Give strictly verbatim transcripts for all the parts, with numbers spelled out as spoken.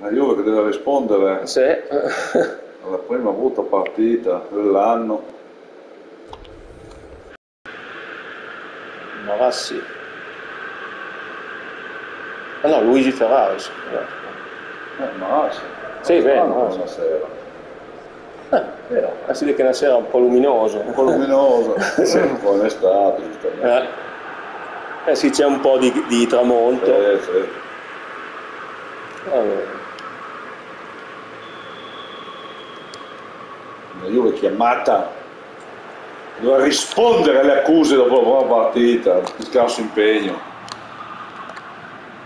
La Juve che deve rispondere sì. alla prima brutta partita dell'anno. Marassi. Ah no, Luigi Ferraris. Eh, Marassi. Sì, vero. Stasera. Eh, vero. Ah, si dice che una sera è un po' luminoso. Un po' luminoso. Sì. Un po' in estate, giustamente. Eh, eh sì, c'è un po' di, di tramonto. Eh, sì. Allora. La Juve chiamata doveva rispondere alle accuse dopo la buona partita, il scarso impegno,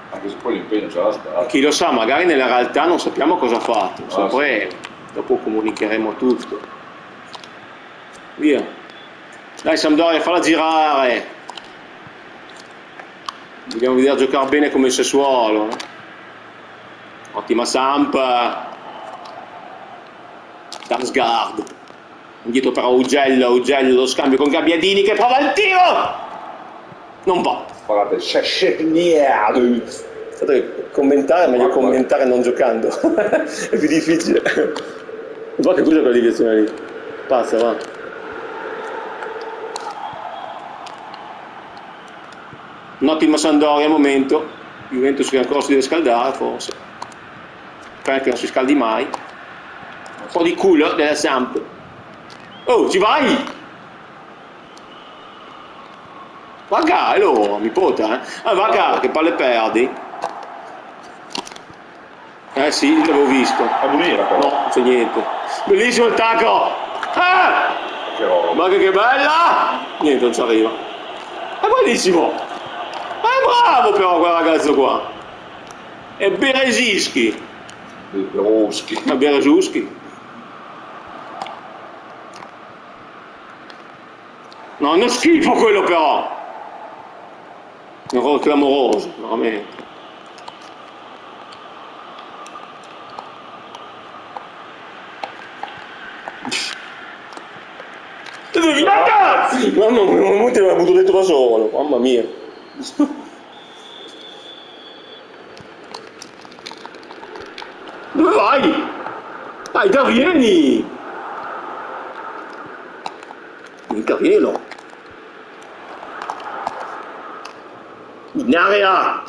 anche se poi l'impegno c'era stato. E chi lo sa, magari nella realtà non sappiamo cosa ha fatto, ah, so, sì. Poi dopo comunicheremo tutto. Via, dai Sampdoria, falla girare, dobbiamo vedere giocare bene come il Sassuolo. Ottima Samp. Darsgaard, indietro però Augello, Augello lo scambio con Gabbiadini che prova il tiro! Non va! Guardate, c'è Schennier! Commentare, meglio commentare non giocando, è più difficile. Va che cos'è quella direzione lì? Passa, va. Un'ottima Sampdoria al momento, Juventus che ancora si deve scaldare forse, spero che non si scaldi mai. Un po' di culo della Samp. Oh, ci vai! Vaga, è loro, mi pota, eh! Ah, vaga, che palle perdi! Eh sì, l'avevo visto. A venire, però. No, non c'è niente. Bellissimo il tacco! Ah! Ma che bella! Niente, non ci arriva. È bellissimo! È bravo però quel ragazzo qua! È Bereszynski! Bereszynski. Ma Bereszynski. No, è uno schifo quello però! Un errore clamoroso, veramente. Ma cazzo! Mamma mia, un momento mi ha avuto dentro da solo, mamma mia. Dove vai? Dai, da vieni! Mica vieno! In area!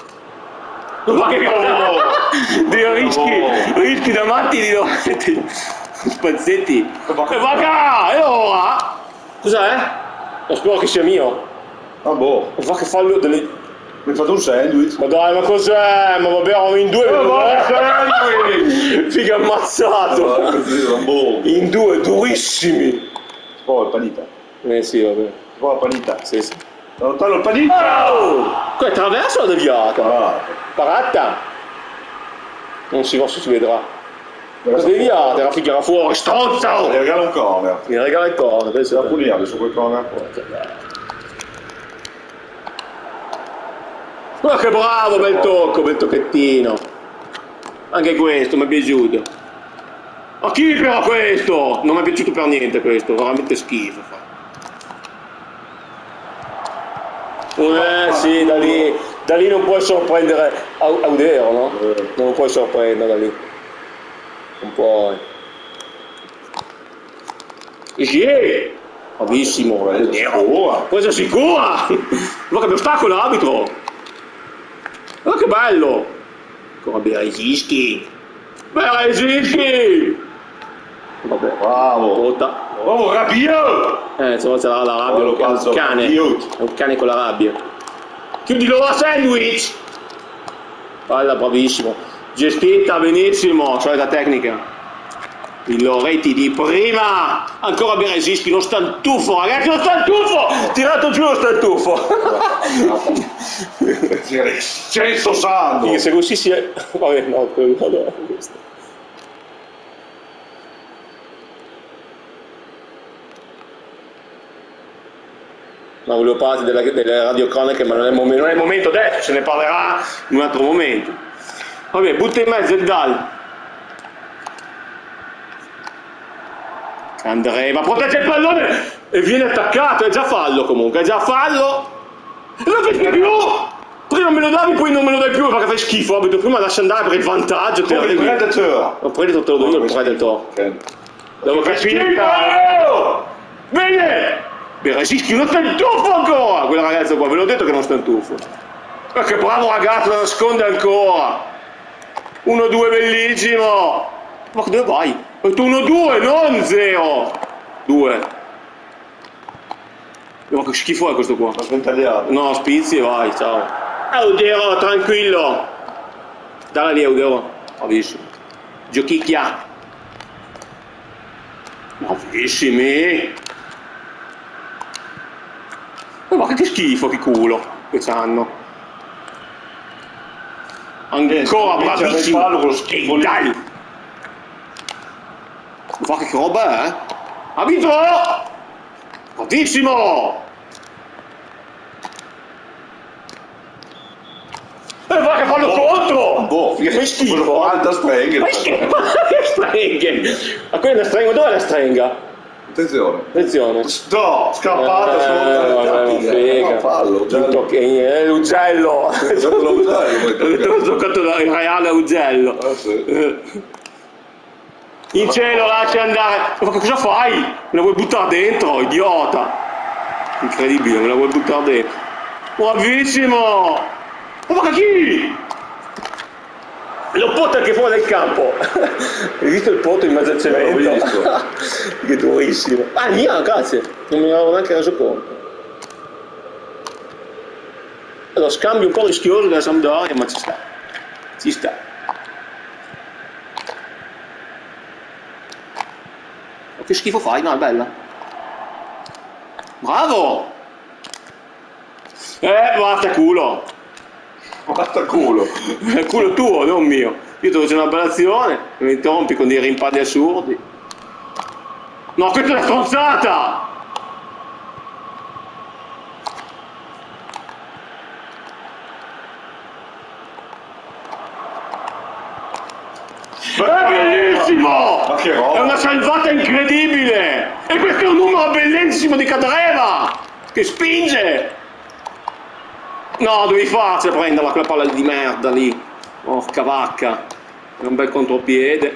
Ma che cavolo! Rischi, rischi da matti di dove? Spazzetti! E vaga! E ora? Cos'è? Lo spero che sia mio! Ah boh! E va che fallo delle... Mi fate un sandwich? Ma dai, ma cos'è? Ma vabbè, eravamo in due! Ma vabbè! Figa ammazzato! In due, durissimi! Oh, il panita! Eh sì, vabbè! Oh, il panita! Sì, sì! Lontano il panita! Oh! Qua è traverso la deviata! Ah. Parata! Non si va, si vedrà! La deviata, la figa era fuori! Stronzo! Mi regala un corner! Mi regala il corner! Penso la puliamo su quel corner! Ma oh, che bravo, bel tocco, bel tocchettino. Anche questo mi è piaciuto. Ma chi però questo? Non mi è piaciuto per niente questo, veramente schifo. Eh sì, da lì, da lì non puoi sorprendere Audero, no? Non puoi sorprendere da lì. Non puoi. Yeah! Bravissimo, Audero! Questa è sicura! Ma che ostacolo l'arbitro! Ma oh, che bello! Ancora Bereszynski! Bereszynski! Vabbè, bravo! Bravo, rabbio! Eh, insomma c'era la rabbia, oh, è un cane! È un cane con la rabbia! Chiudilo a sandwich! Palla, bravissimo! Gestita benissimo! Solita tecnica! Il Loretti di prima! Ancora Bereszynski, lo stantufo, ragazzi, lo stantufo! Tirato giù lo stantufo! Censo santo! Che se così si è... Vabbè, no, quello non è questo. Ma volevo parlare delle, delle radiocroniche, ma non è, momen non è il momento adesso, se ne parlerà in un altro momento. Vabbè, butta in mezzo il Dal. Andrea, ma protegge il pallone! E viene attaccato, è già fallo comunque, è già fallo! E non fischia più! Poi non me lo davi, poi non me lo dai più perché fai schifo, abito prima lascia andare per il vantaggio. Te il predatore. Ho preso te lo do io il predatore. Devo capire. Bene! Bereszynski non sta in tuffo ancora! Quella ragazza qua, ve l'ho detto che non sta in tuffo. Ma che bravo ragazzo, la nasconde ancora! uno due bellissimo! Ma dove vai? Ho detto uno due, non zero due. Ma che schifo è questo qua? No, spizzi e vai, ciao. Audero, tranquillo. Dalla lì, Audero. Bravissimo. Giochicchia. Bravissimi. Oh, ma che schifo, che culo che c'hanno. Ancora eh, bravissimo. E dai. Ma che roba è? Eh? Ha vinto! Fortissimo! E eh, va che fallo contro! Boh, che schifo! Alta strenga! Ma che strenga! Ma quella è una strenga, dov'è la strenga? Attenzione! Attenzione! No! Scappata sotto! Che fallo! Ugello! Ho giocato da Reale Ugello! In cielo lascia andare, ma cosa fai? Me la vuoi buttare dentro, idiota? Incredibile, me la vuoi buttare dentro. Bravissimo! Ma che chi? Lo porta anche fuori dal campo. Hai visto il potto in mezzo al cemento? Che durissimo. Ah, mia, grazie. Non mi avevo neanche reso conto. Allora, scambio un po' rischioso della Sampdoria, ma ci sta. Ci sta. Che schifo fai? No, è bella. Bravo! Eh, basta culo! Basta culo! È culo tuo, non mio. Io ti faccio una bella azione, mi interrompi con dei rimpadi assurdi. No, questa è una stronzata! È bellissimo! Ma che roba! È una salvata incredibile! E questo è un numero bellissimo di Cadreva! Che spinge! No, dovevi farcela prenderla quella palla di merda lì! Porca vacca! È un bel contropiede!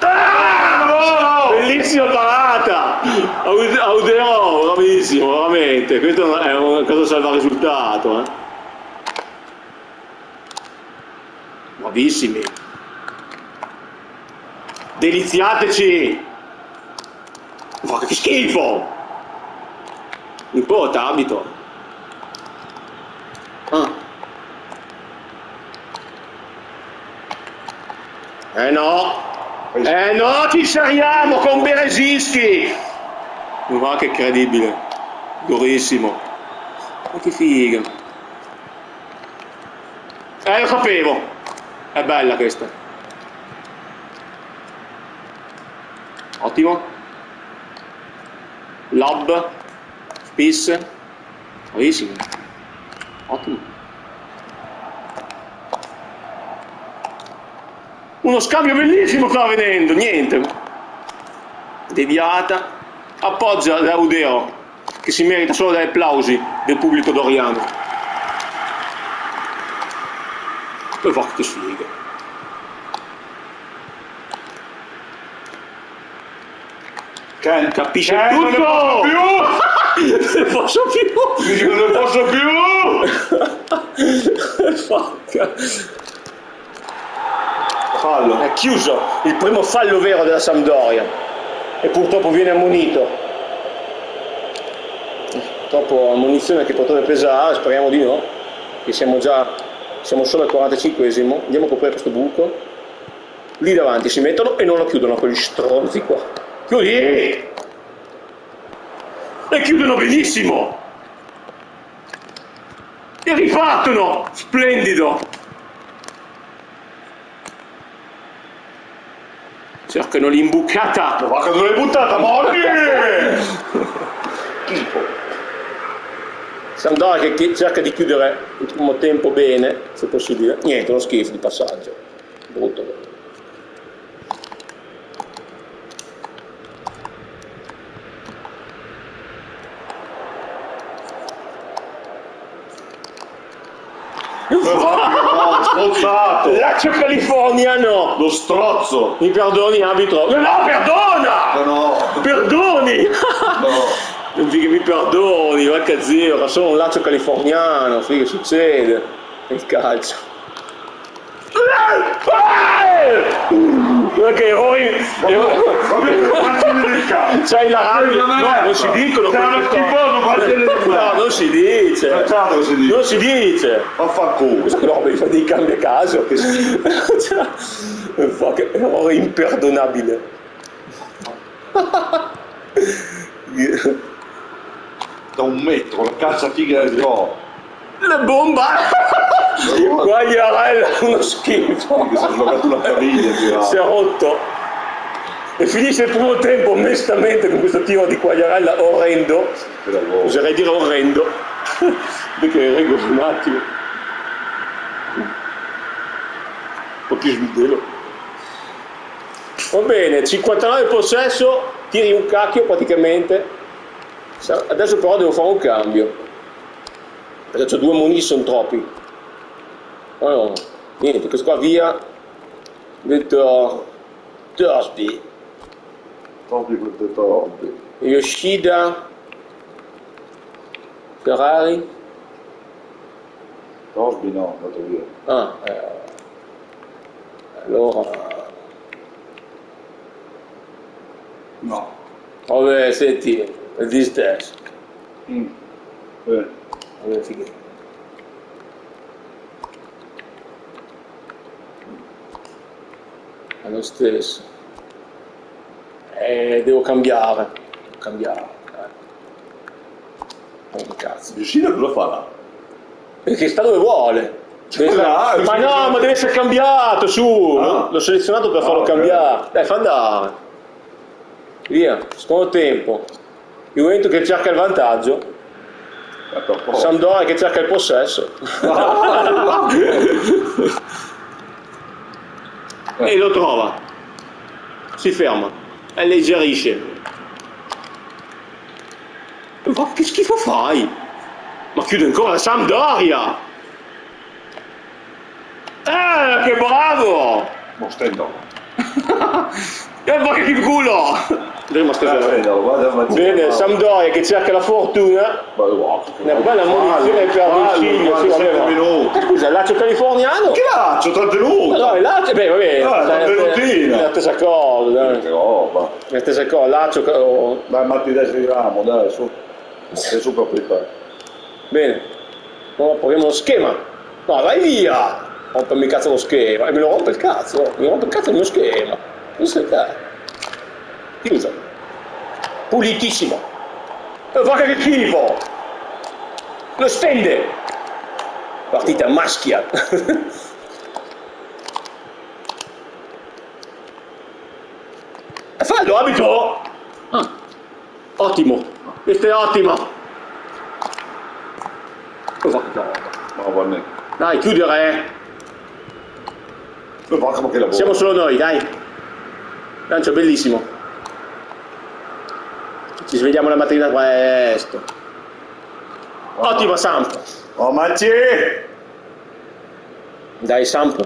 Ah, bellissima parata! Audero, bravissimo, veramente! Questo è una cosa salva risultato, eh! Bravissimi, deliziateci. Ma che schifo, un po' t'abito. Ah. Eh no, eh no, ci saliamo con Bereszynski. Ma che incredibile, durissimo. Ma che figa, eh lo sapevo. È bella questa. Ottimo. Lob. Spis. Bravissimo. Ottimo. Uno scambio bellissimo sta avvenendo. Niente. Deviata. Appoggia da Audero, che si merita solo dai applausi del pubblico doriano. Poi va che sfiga. Ken, capisce Ken, tutto! Non ne posso più! Non ne posso più! Non ne posso più! Fallo. È chiuso il primo fallo vero della Sampdoria. E purtroppo viene ammonito. Purtroppo ammonizione che potrebbe pesare, speriamo di no. Che siamo già... Siamo solo al quarantacinquesimo, andiamo a coprire questo buco. Lì davanti si mettono e non lo chiudono quegli stronzi qua. Chiudi! E chiudono benissimo! E rifattono! Splendido! Cercano l'imbucata! Ma che non l'hai buttata, morti! Tipo! Sampdoria che cerca di chiudere il primo tempo bene, se possibile. Niente, uno schifo di passaggio. Brutto. Strozzato. Laccio California no. Lo strozzo. Mi perdoni arbitro? No, no, perdona! No, no. Perdoni! No. Mi perdoni, vacca zero, sono un laccio californiano, figa, succede nel calcio. Ok, voi c'hai la rabbia, no, non si dicono queste cose, no, non si dice, non si dice, ma fa culo, no, mi fa dei cambi a caso, che errore imperdonabile. Da un metro, la cazza figa del gol. La bomba! Quagliarella, uno schifo! Si è giocato la caviglia, si è rotto. E finisce il primo tempo onestamente con questo tiro di Quagliarella orrendo. Oserei dire orrendo. Perché reggo un attimo. Un po' più svidelo. Va bene, cinquantanove possesso, tiri un cacchio praticamente. Adesso però devo fare un cambio, perché ho due muni, sono troppi. Oh no, niente, questo qua via. Metto Thorsby. Yoshida. Ferrari. Thorsby no, andato via. Ah, eh. Allora. No. Vabbè, senti. Di stesso. Mm. Eh. Allora, figa. È lo stesso. Eh, devo cambiare. Devo cambiare. Eh. Oh, cazzo. Yoshida cosa fa là? Perché sta dove vuole. Cioè, ma no, no, ma deve essere cambiato, su. Ah. L'ho selezionato per ah, farlo okay. cambiare. Dai, fa andare. Via, secondo tempo. Juventus che cerca il vantaggio, Sampdoria che cerca il possesso. Ah, e lo trova, si ferma, alleggerisce. Ma che schifo fai? Ma chiude ancora la Sampdoria! Eh, che bravo! Ma stai dopo. E poi che culo! Bene, Sampdoria che cerca la fortuna. Una bella munizione per Consigli. Scusa, laccio californiano? Che laccio? Trattenuto! No, il laccio, beh, vabbè. La stessa cosa, dai. La stessa cosa, laccio. Dai, matti dai di ramo, dai, su. Sei su proprietà. Bene. Ora proviamo lo schema. No, vai via! Rompami il cazzo lo schema. E me lo rompe il cazzo. Mi rompe il cazzo il mio schema. Questo è il cazzo. Chiusa, pulitissimo, va che schifo, lo stende, partita maschia. Fallo abito, ah. Ottimo, questo è ottimo. Dai, chiudere, eh. Siamo solo noi, dai, lancio bellissimo. Ci svegliamo la mattina presto. Oh. Ottimo Samp. Oh manci! Dai Samp.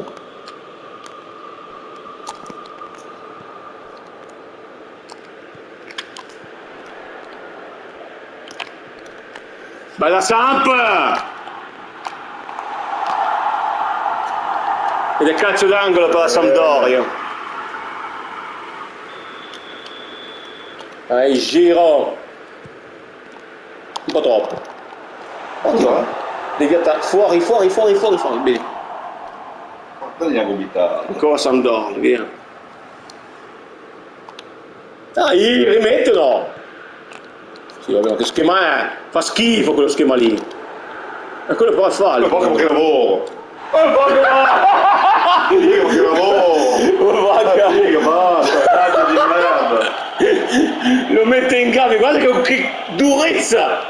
Bella Samp! Ed è calcio d'angolo per la Sampdoria. Il giro un po' troppo. Cosa? Deviata fuori, fuori, fuori, fuori, fuori. Bene. Portaglia gomitata. Ancora Sampdoria, via. Dai, rimettilo. Sì, vabbè, che schema è? Fa schifo quello schema lì. E quello però è fallo. Ma porca che lavoro. Ma porca che lavoro. Lo mette in gabbia, guarda che durezza!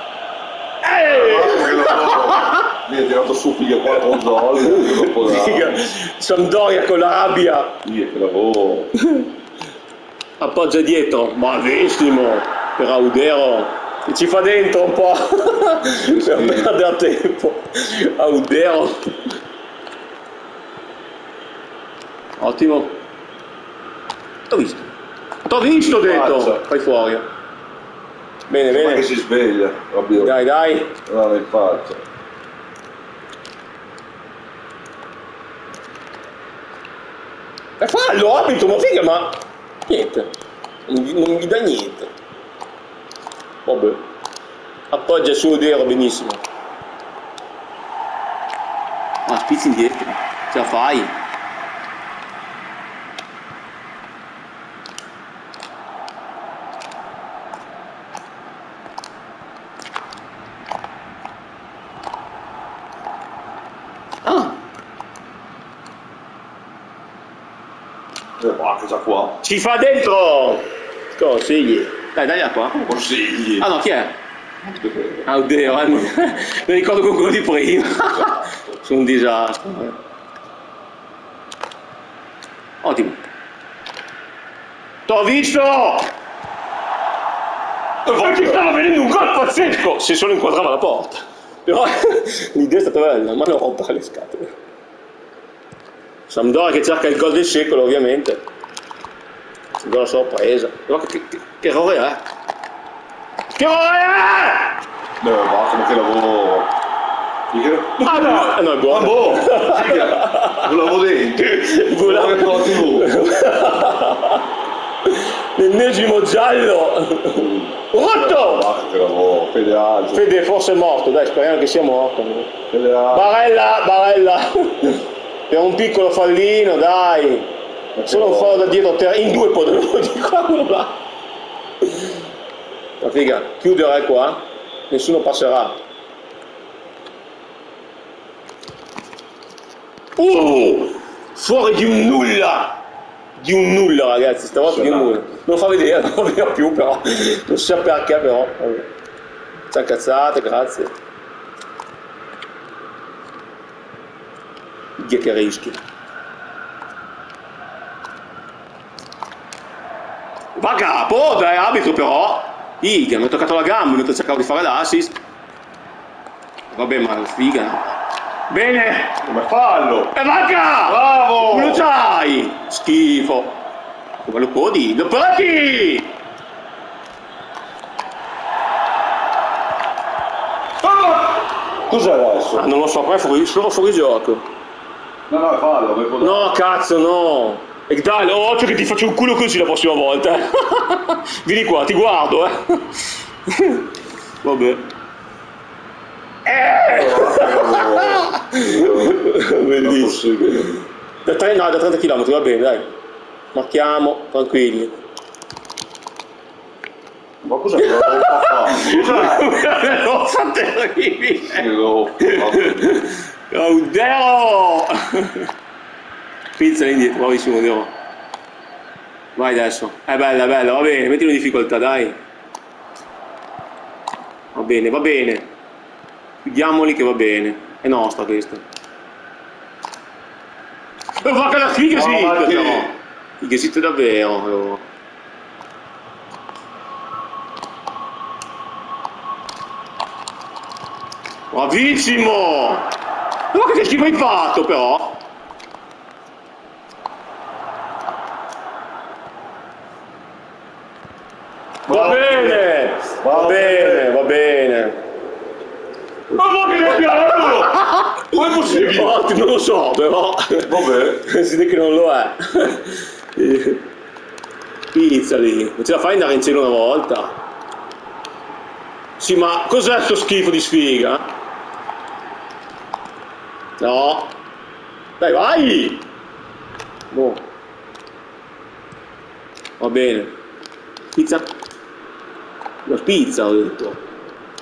Mi ha tirato su figlio qua con Dolly. Sampdoria con la rabbia. Che lavoro! Appoggia dietro, malissimo! Per Audero! E ci fa dentro un po'! Per perdere tempo! Audero! Ottimo. T'ho visto. T'ho visto, detto. Fai fuori. Bene, bene. Ma che si sveglia, Rabiot. Dai, dai. No, l'hai fatto. E fallo, abito, ma figa, ma... Niente. Non gli dà niente. Vabbè. Appoggia su Audero, benissimo. Ma spizzi indietro. Ce la fai. Qua. Ci fa dentro! Consigli! Dai, dai qua! Consigli! Ah no, chi è? Audero, eh? Non ricordo con quello di prima! Sono un disastro! Ottimo! T'ho visto! Non ci stava venendo un gol pazzesco! Se solo inquadrava la porta! Però l'idea è stata bella, ma non rompere le scatole! Sampdoria che cerca il gol del secolo, ovviamente! Gol sorpresa, però che, che, che errore è? Che errore è? No, ma come che lavoro? Ah no, ah, no è buono. Boh, volavo dentro, volavo troppo tv. L'ennesimo giallo. Rotto! Ma che lavoro, Fede Alto. Fede forse è morto, dai, speriamo che sia morto. Barella, Barella. Per un piccolo fallino, dai. Solo un fallo da dietro terra, in due podologi qua, uno là. Ma figa, chiudere qua, nessuno passerà. Uh! Fuori di un nulla! Di un nulla ragazzi, stavolta di un nulla. Non lo fa vedere, non lo vedo più però. Non so perché però. Ci ha cazzate, grazie. Che che rischi. Va capo, dai arbitro però! Figa, mi ha toccato la gamba, mentre cercavo di fare l'assist. Vabbè, ma figa. Bene! Come fallo! E vacca! Bravo! Come lo sai! Schifo! Come lo podi? Lo podi! Ah! Cos'è adesso? Ah, non lo so, qua è fuori, solo fuori gioco. No, no, fallo, avevo... No, cazzo, no! E dai, oh, cioè che ti faccio un culo così la prossima volta. Vieni qua, ti guardo, eh. Vabbè. Eh! Bellissimo. Da, tre, no, da trenta chilometri, va bene, dai. Marchiamo, tranquilli. Ma cosa che non fa terribile? Audero! Pizzali indietro, bravissimo Audero. Vai adesso. È bella, è bella, va bene, mettilo in difficoltà, dai. Va bene, va bene. Chiudiamoli che va bene. È nostra questa. E va che la figa si esiste, però. Figa esiste davvero. Bravissimo! Ma che schifo hai fatto, però? Va bene, va bene, va bene. Ma voi che ne piano! Come è possibile? Non lo so, però. Vabbè. Si dice che non lo è. Pizzali, non ce la fai andare in cielo una volta? Sì, ma cos'è sto schifo di sfiga? No. Dai, vai! Boh. Va bene. Pizza. La pizza ho detto.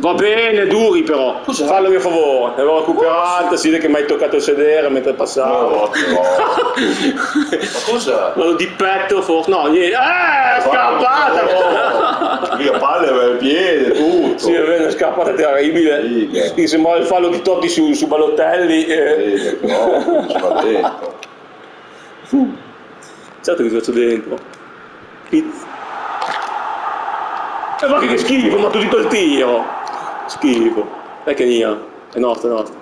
Va bene, duri però. Cos'è? Fallo a mio favore. L'avevo recuperata, si vede che mi hai toccato il sedere mentre passavo. No, no. Ma cos'è? Quello di petto forse. No, niente. Eh, scappata! Mia palla aveva il piede, tutto. Sì, è vero, scappata terribile. Sì, sì, sembrava il fallo di Totti su, su Balotelli. Eh. Sì, no, non ci va dentro. Certo che ti faccio dentro. Pizza. E va che schifo, ma tu ti col tiro! Schifo. Dai che mia. È nostra, è nostra.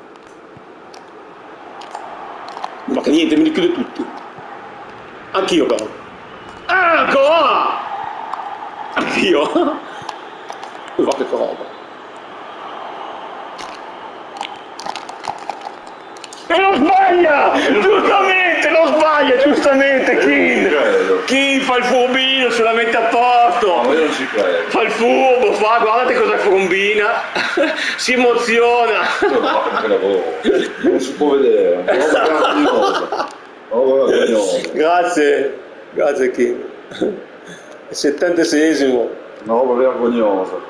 Ma che niente, mi richiude tutti. Anch'io però. Ecco qua! Anch'io. Ma che roba. E non sbaglia! Giustamente, non sbaglia, giustamente, King! King fa il furbino, se la mette a posto! No, io non ci credo. Fa il furbo, fa, guardate cosa combina! Si emoziona! Ma che lavoro! Non si può vedere! Grazie! Grazie King! Il settantaseiesimo! No, vabbè, vergognoso!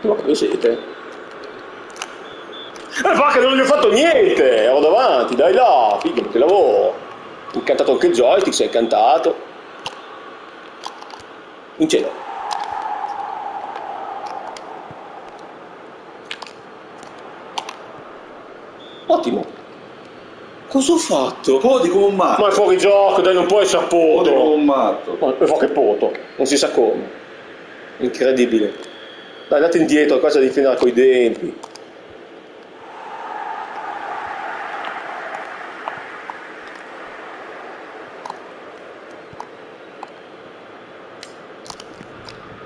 Ma che siete? Eh va che non gli ho fatto niente! Ero davanti, dai là, figa, che lavoro! Incantato anche il joystick, si è incantato. In cielo. Ottimo! Cosa ho fatto? Podi come un matto! Ma è fuori gioco, dai, non può essere poto! Podi come un matto! Ma è fuori poto, non si sa come. Incredibile. Dai, andate indietro, qua c'è da difendere coi denti.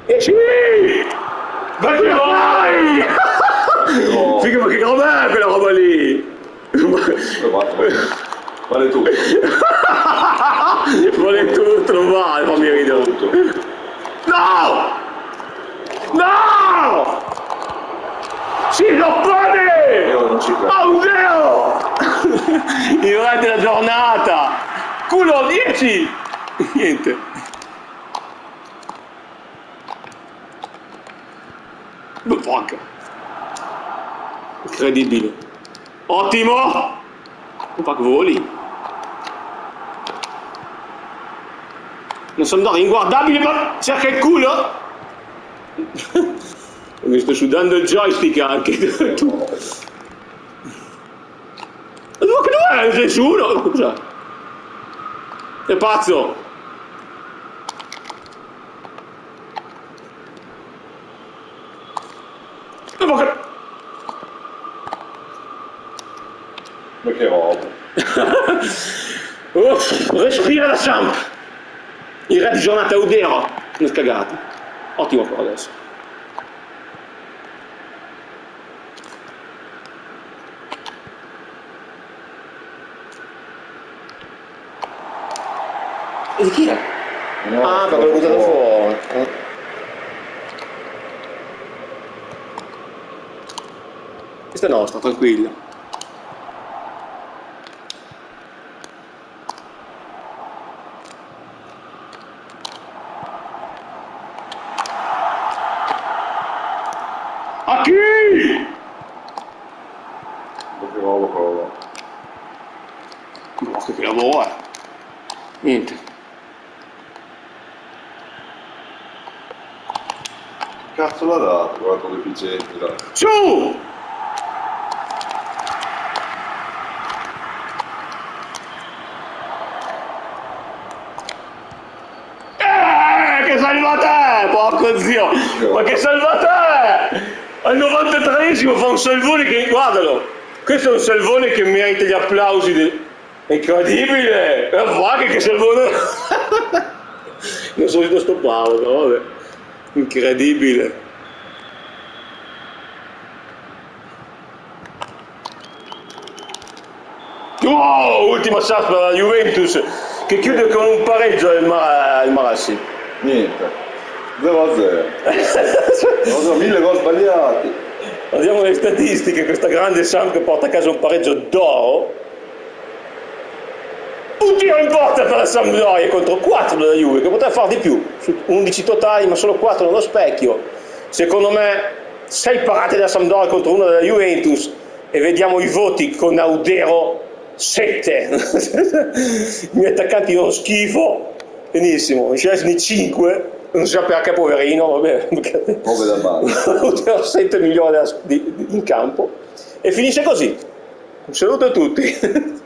E sì! Vai che vai! No. Figa, ma che roba è quella roba lì? Vale tutto. Vale tutto, non vale, fammi ridere tutto. No! No! Si lo pone! Io non ci credo. Audero! Il re della giornata! Culo dieci! Niente. Porca. Incredibile. Ottimo! Un pack voli. Non sono andato inguardabile, ma cerca il culo! Mi sto sudando il joystick anche. Tu. Ma che dov'è? Nessuno? Scusa. È pazzo. Ma che... Ma che roba. Uff, respira la Samp. Il re di giornata Audero. Non cagate. Ottimo qua adesso. E di chi era? No, ah, perché l'ho buttato fuori. Eh. Questa è nostra, tranquilla. Niente. Cazzo l'ha dato, guarda con le piccette là. Ciu! Eh, che salvatè, porco zio! Ma che salvatè! Al novantatreesimo fa un salvone che... Guardalo! Questo è un salvone che merita gli applausi del... Incredibile! Ma va che salvone! Non sono riuscito a stopparlo, però vabbè. Incredibile! Oh! Ultima chance per la Juventus che chiude con un pareggio il, Mar il Marassi. Niente. zero a zero. Sono mille gol sbagliati. Guardiamo le statistiche, questa grande Samp che porta a casa un pareggio d'oro. Un tiro in porta per la Sampdoria contro quattro della Juve, che poteva far di più, undici totali ma solo quattro nello specchio. Secondo me sei parate della Sampdoria contro uno della Juventus e vediamo i voti con Audero sette. I miei attaccanti sono schifo, benissimo, i Scesni cinque, non si sa perché poverino, vabbè, Audero sette migliore in campo e finisce così. Un saluto a tutti.